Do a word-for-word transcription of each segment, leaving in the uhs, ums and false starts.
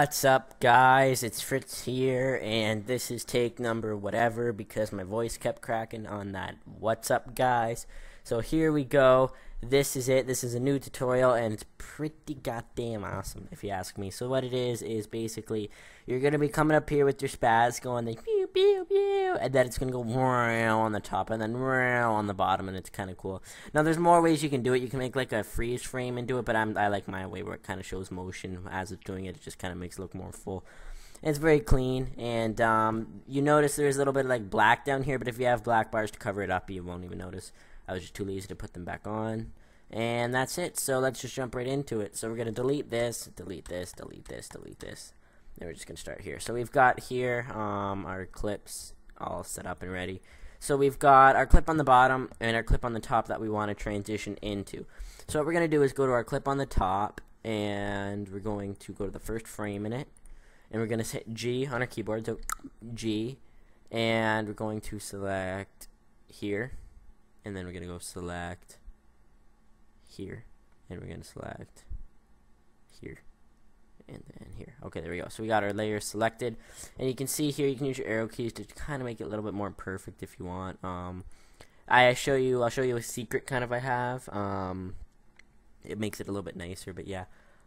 What's up, guys? It's Fritz here, and this is take number whatever because my voice kept cracking on that what's up, guys. So here we go. This is it. This is a new tutorial, and it's pretty goddamn awesome if you ask me. So what it is is basically you're going to be coming up here with your spaz going like pew pew pew, and then it's going to go on the top and then on the bottom, and it's kind of cool. Now there's more ways you can do it. You can make like a freeze frame and do it, but I'm, I like my way where it kind of shows motion as it's doing it. It just kind of makes it look more full. It's very clean, and um, you notice there's a little bit of like black down here, but if you have black bars to cover it up, you won't even notice. I was just too lazy to put them back on, and that's it. So let's just jump right into it. So we're going to delete this, delete this, delete this, delete this, and we're just going to start here. So we've got here um, our clips all set up and ready. So we've got our clip on the bottom and our clip on the top that we want to transition into. So what we're going to do is go to our clip on the top, and we're going to go to the first frame in it, and we're going to hit G on our keyboard, so G, and we're going to select here, and then we're going to go select here, and we're going to select here, and then here. Okay, there we go. So we got our layer selected, and you can see here you can use your arrow keys to kind of make it a little bit more perfect if you want. Um, I show you, I'll show you a secret kind of I have. Um, it makes it a little bit nicer, but yeah.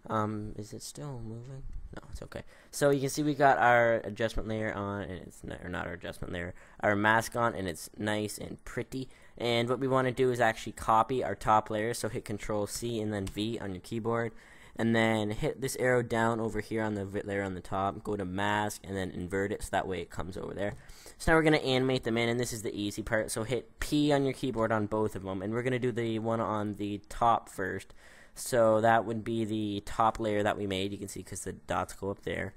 Um, is it still moving? No, it's okay. So you can see we got our adjustment layer on, and it's not, or not our adjustment layer, our mask on, and it's nice and pretty. And what we want to do is actually copy our top layer. So hit Control C and then V on your keyboard, and then hit this arrow down over here on the layer on the top, go to mask, and then invert it so that way it comes over there. So now we're going to animate them in, and this is the easy part. So hit P on your keyboard on both of them, and we're going to do the one on the top first. So that would be the top layer that we made. You can see because the dots go up there,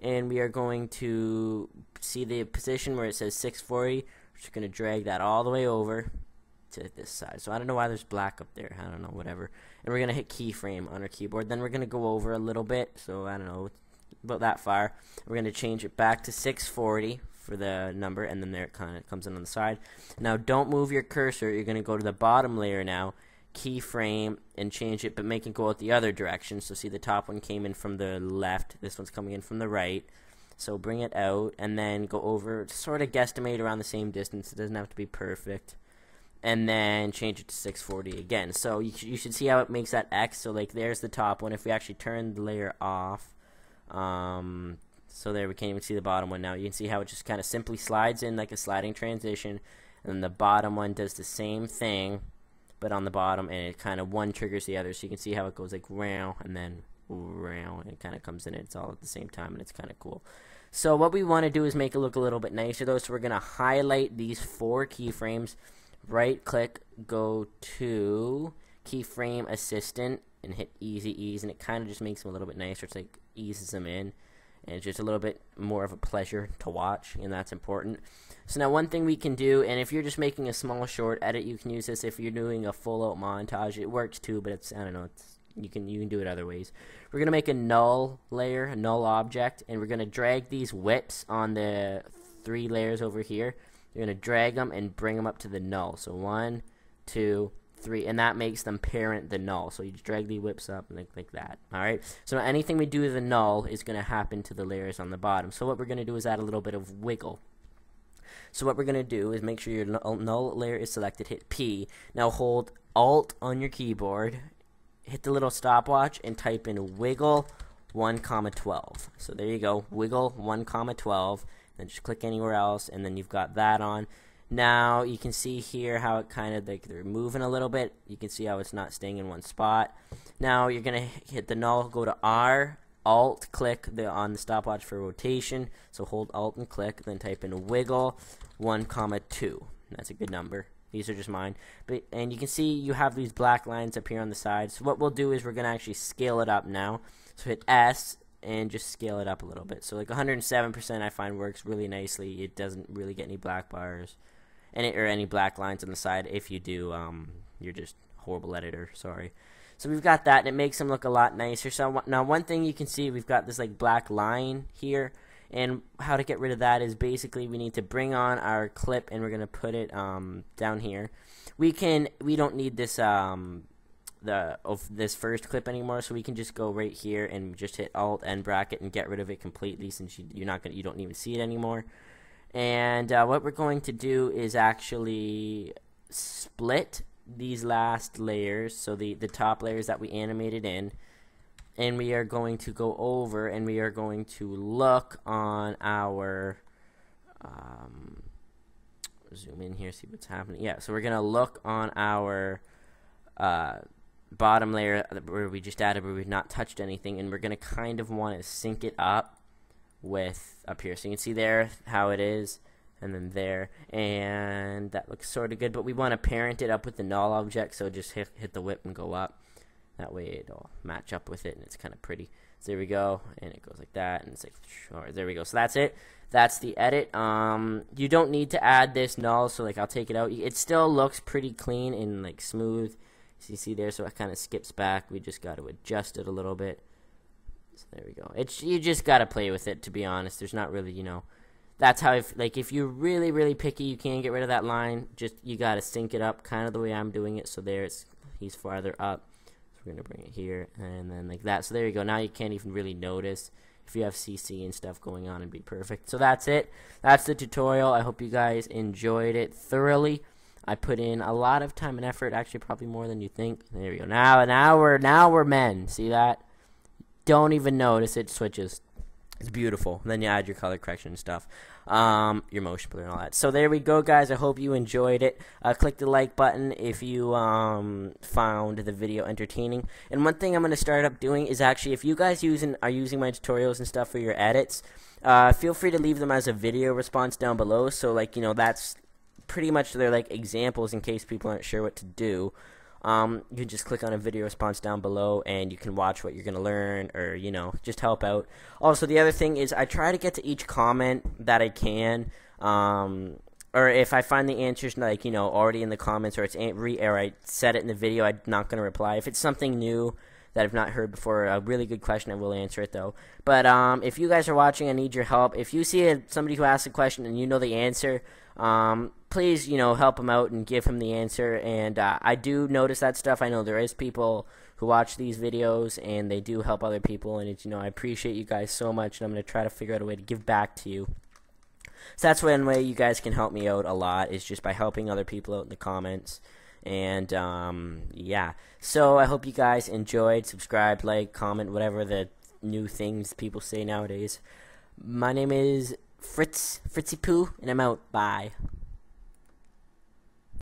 and we are going to see the position where it says six forty. We're just going to drag that all the way over to this side. So I don't know why there's black up there, I don't know, whatever. And we're going to hit keyframe on our keyboard, then we're going to go over a little bit, so I don't know, about that far. We're going to change it back to six forty for the number, and then there it kind of comes in on the side. Now don't move your cursor, you're going to go to the bottom layer now, keyframe, and change it, but make it go out the other direction. So see, the top one came in from the left, this one's coming in from the right. So bring it out, and then go over, sort of guesstimate around the same distance, it doesn't have to be perfect, and then change it to six forty again. So you, you should see how it makes that X. So like there's the top one. If we actually turn the layer off, um, so there, we can't even see the bottom one now. You can see how it just kind of simply slides in like a sliding transition, and then the bottom one does the same thing, but on the bottom, and it kind of one triggers the other. So you can see how it goes like round and then round, and it kind of comes in, and it's all at the same time, and it's kind of cool. So what we want to do is make it look a little bit nicer though, so we're going to highlight these four keyframes, right click, go to keyframe assistant, and hit easy ease, and it kind of just makes them a little bit nicer. It's like eases them in, and it's just a little bit more of a pleasure to watch, and that's important. So now one thing we can do, and if you're just making a small short edit, you can use this. If you're doing a full out montage, it works too, but it's, I don't know, it's, you can you can do it other ways. We're gonna make a null layer, a null object, and we're gonna drag these whips on the three layers over here. You're gonna drag them and bring them up to the null. So one, two, three, and that makes them parent the null. So you just drag the whips up like like that. All right. So now anything we do to the null is gonna happen to the layers on the bottom. So what we're gonna do is add a little bit of wiggle. So what we're gonna do is make sure your null layer is selected. Hit P. Now hold Alt on your keyboard, hit the little stopwatch, and type in wiggle one comma twelve. So there you go, wiggle one comma twelve, then just click anywhere else, and then you've got that on. Now you can see here how it kind of like they're moving a little bit. You can see how it's not staying in one spot. Now you're gonna hit the null, go to R, Alt, click the on the stopwatch for rotation, so hold Alt and click, then type in wiggle one comma two. That's a good number. These are just mine, but and you can see you have these black lines up here on the side. So what we'll do is we're gonna actually scale it up now. So hit S and just scale it up a little bit. So like one hundred seven percent I find works really nicely. It doesn't really get any black bars, any or any black lines on the side. If you do, um, you're just a horrible editor. Sorry. So we've got that, and it makes them look a lot nicer. So now one thing you can see, we've got this like black line here. And how to get rid of that is basically we need to bring on our clip, and we're gonna put it um, down here. We can we don't need this um, the of this first clip anymore, so we can just go right here and just hit Alt End Bracket and get rid of it completely, since you, you're not gonna you don't even see it anymore. And uh, what we're going to do is actually split these last layers, so the the top layers that we animated in, and we are going to go over and we are going to look on our um, zoom in here, see what's happening. Yeah, so we're gonna look on our uh, bottom layer where we just added, where we've not touched anything, and we're gonna kind of want to sync it up with up here, so you can see there how it is, and then there, and that looks sort of good, but we want to parent it up with the null object, so just hit, hit the whip and go up, that way it'll match up with it, and it's kind of pretty. So there we go, and it goes like that, and it's like, sure, there we go. So that's it, that's the edit. Um, you don't need to add this null, so like I'll take it out. It still looks pretty clean and like smooth, so you see there, so it kind of skips back. We just got to adjust it a little bit. So there we go. It's, you just got to play with it, to be honest. There's not really, you know, that's how, if, like, if you're really, really picky, you can get rid of that line. Just, you got to sync it up kind of the way I'm doing it. So there, it's, he's farther up. So we're going to bring it here, and then like that. So there you go. Now you can't even really notice if you have C C and stuff going on, and be perfect. So that's it. That's the tutorial. I hope you guys enjoyed it thoroughly. I put in a lot of time and effort, actually probably more than you think. There we go. Now, now we're, now we're men. See that? Don't even notice it switches. It's beautiful. And then you add your color correction and stuff, um, your motion blur and all that. So there we go, guys. I hope you enjoyed it. Uh, click the like button if you um, found the video entertaining. And one thing I'm going to start up doing is actually, if you guys using, are using my tutorials and stuff for your edits, uh, feel free to leave them as a video response down below. So, like, you know, that's pretty much their, like, examples in case people aren't sure what to do. Um, you can just click on a video response down below and you can watch what you're going to learn, or, you know, just help out. Also, the other thing is I try to get to each comment that I can, um, or if I find the answers, like, you know, already in the comments, or it's re or I said it in the video, I'm not going to reply. If it's something new that I've not heard before, a really good question, I will answer it though. But um, if you guys are watching, I need your help. If you see a, somebody who asks a question and you know the answer, um, please, you know, help him out and give him the answer. And uh, I do notice that stuff. I know there is people who watch these videos and they do help other people, and it's, you know, I appreciate you guys so much, and I'm going to try to figure out a way to give back to you. So that's one way you guys can help me out a lot, is just by helping other people out in the comments. And um, yeah, so I hope you guys enjoyed. Subscribe, like, comment, whatever the new things people say nowadays. My name is Fritz, Fritzy Poo, and I'm out. Bye.